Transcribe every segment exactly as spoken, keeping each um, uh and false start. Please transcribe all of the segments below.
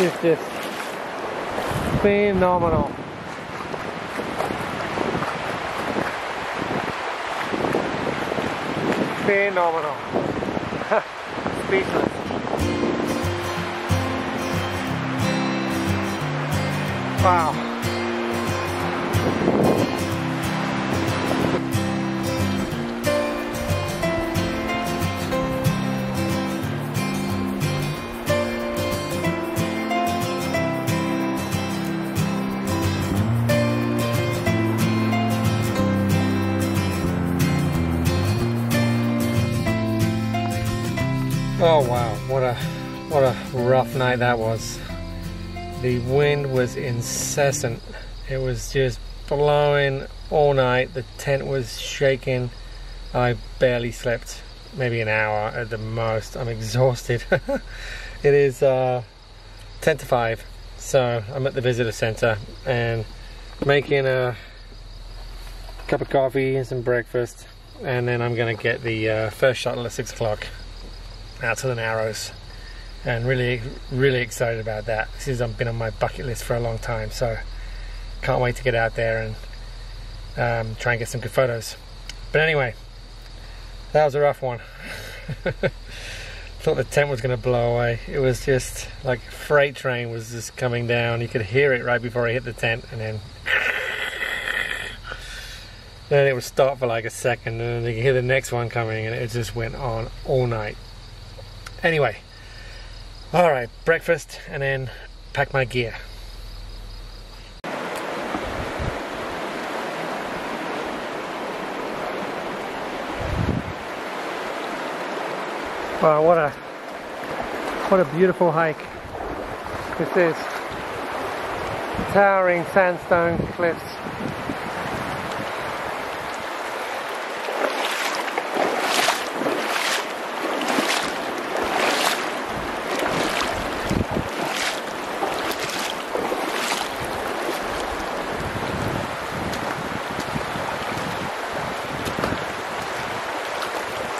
is just phenomenal. Phenomenal. Speechless. Wow. Oh wow, what a what a rough night that was. The wind was incessant. It was just blowing all night. The tent was shaking. I barely slept, maybe an hour at the most. I'm exhausted. It is uh, ten to five, so I'm at the visitor center and making a cup of coffee and some breakfast, and then I'm gonna get the uh, first shuttle at six o'clock out to the Narrows, and really really excited about that. This has been on my bucket list for a long time, so can't wait to get out there and um, try and get some good photos. But anyway, that was a rough one. Thought the tent was going to blow away. It was just like a freight train was just coming down. You could hear it right before I hit the tent, and then then it would stop for like a second, and then you could hear the next one coming, and it just went on all night. Anyway, all right, breakfast and then pack my gear. Wow, what a what a beautiful hike this is. Towering sandstone cliffs.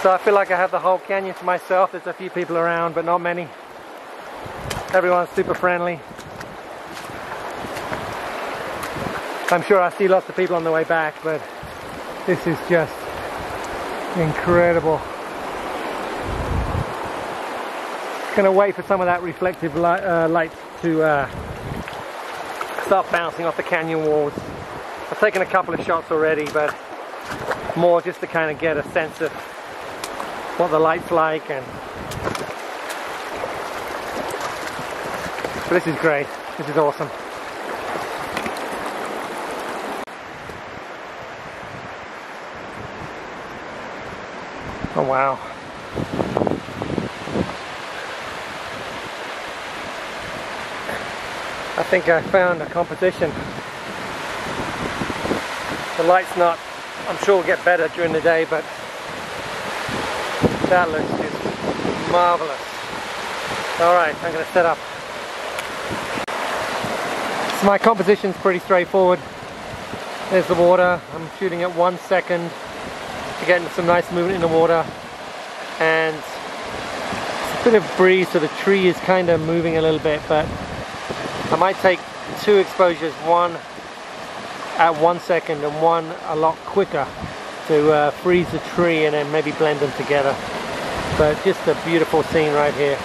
So I feel like I have the whole canyon to myself. There's a few people around, but not many. Everyone's super friendly. I'm sure I see lots of people on the way back, but this is just incredible. Gonna wait for some of that reflective light, uh, light to uh, start bouncing off the canyon walls. I've taken a couple of shots already, but more just to kind of get a sense of what the light's like, and but this is great. This is awesome. Oh wow. I think I found a competition. The light's not, I'm sure it'll get better during the day, but that looks just marvelous. Alright, I'm going to set up. So my composition's pretty straightforward. There's the water. I'm shooting at one second to get some nice movement in the water. And a bit of breeze, so the tree is kind of moving a little bit, but I might take two exposures, one at one second and one a lot quicker, to uh, freeze the tree and then maybe blend them together. But just a beautiful scene right here.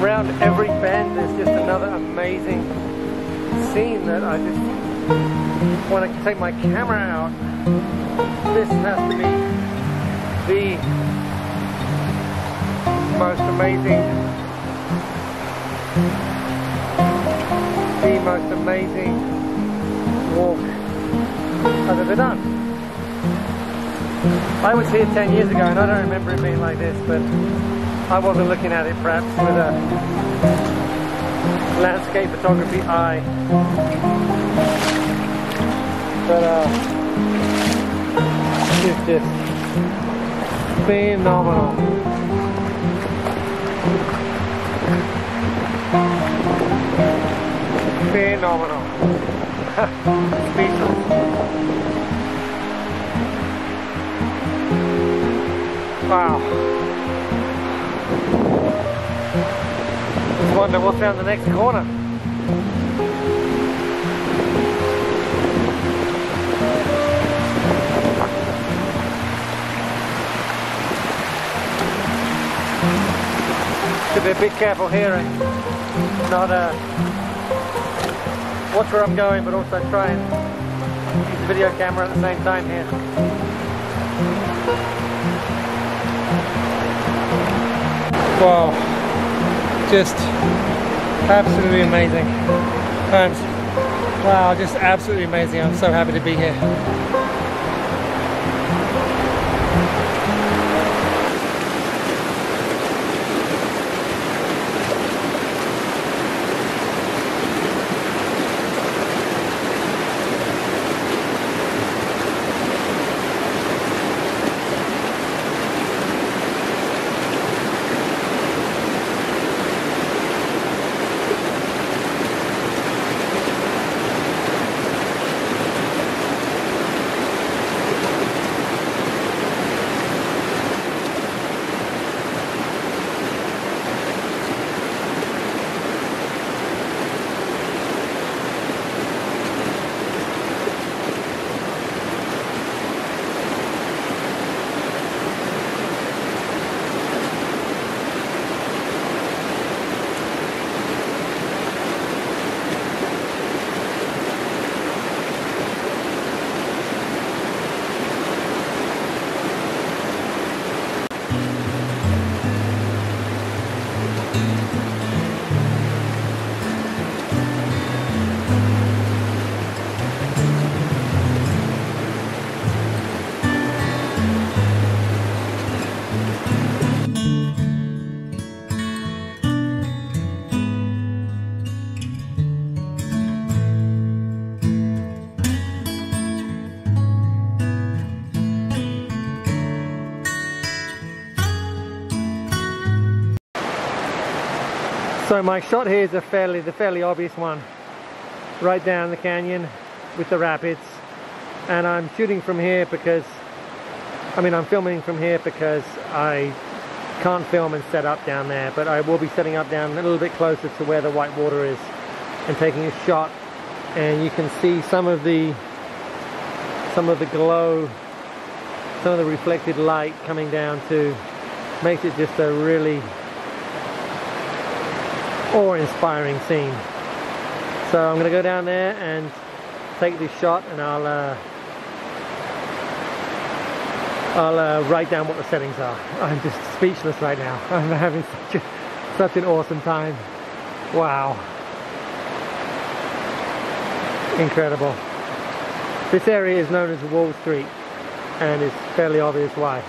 Around every bend there's just another amazing scene that I just want to take my camera out. This has to be the most amazing the most amazing walk I've ever done. I was here ten years ago and I don't remember it being like this, but I wasn't looking at it perhaps with a landscape photography eye. But uh, it's just phenomenal. Phenomenal. Speechless. Wow. Just wonder what's down the next corner. Should be a bit careful here and not uh, watch where I'm going, but also try and use the video camera at the same time here. Wow, just absolutely amazing. And wow, just absolutely amazing. I'm so happy to be here. So my shot here is a fairly, the fairly obvious one, right down the canyon with the rapids, and I'm shooting from here because, I mean I'm filming from here because I can't film and set up down there, but I will be setting up down a little bit closer to where the white water is and taking a shot, and you can see some of the, some of the glow, some of the reflected light coming down too, makes it just a really awe-inspiring scene. So I'm going to go down there and take this shot, and I'll uh, I'll uh, write down what the settings are. I'm just speechless right now. I'm having such, a, such an awesome time. Wow. Incredible. This area is known as Wall Street, and it's fairly obvious why.